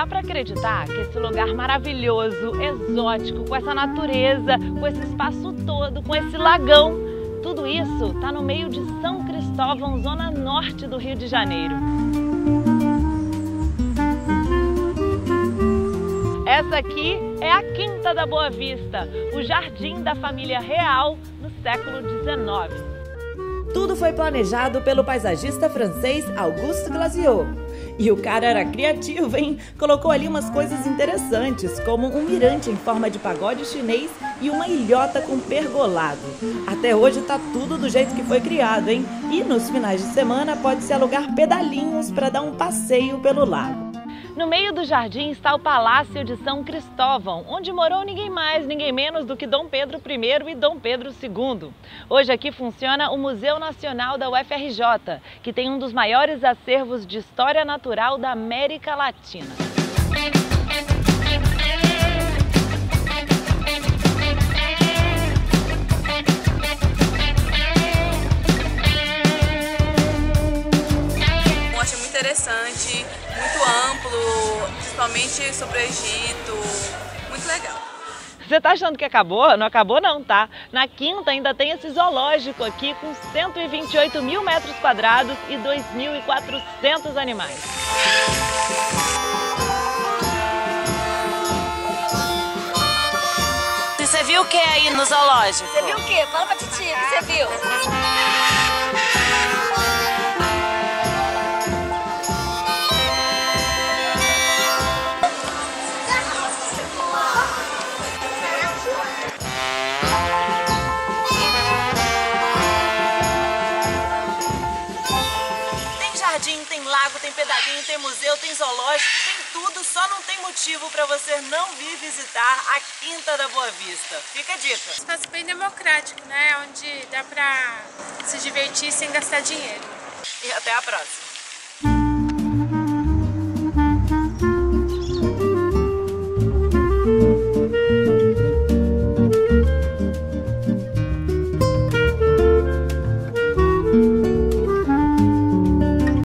dá para acreditar que esse lugar maravilhoso, exótico, com essa natureza, com esse espaço todo, com esse lagão, tudo isso está no meio de São Cristóvão, zona norte do Rio de Janeiro. Essa aqui é a Quinta da Boa Vista, o jardim da família real no século XIX. Tudo foi planejado pelo paisagista francês Auguste Glaziot. E o cara era criativo, hein? Colocou ali umas coisas interessantes, como um mirante em forma de pagode chinês e uma ilhota com pergolado. Até hoje tá tudo do jeito que foi criado, hein? E nos finais de semana pode-se alugar pedalinhos para dar um passeio pelo lago. No meio do jardim está o Palácio de São Cristóvão, onde morou ninguém mais, ninguém menos do que Dom Pedro I e Dom Pedro II. Hoje aqui funciona o Museu Nacional da UFRJ, que tem um dos maiores acervos de história natural da América Latina. Eu acho muito interessante, muito amplo, principalmente sobre o Egito, muito legal. Você tá achando que acabou? Não acabou não, tá? Na Quinta ainda tem esse zoológico aqui com 128 mil metros quadrados e 2.400 animais. E você viu o que aí no zoológico? Você viu o que? Fala pra titia, você viu? Tem lago, tem pedalinho, tem museu, tem zoológico, tem tudo, só não tem motivo para você não vir visitar a Quinta da Boa Vista. Fica a dica. Um espaço bem democrático, né? Onde dá pra se divertir sem gastar dinheiro. E até a próxima.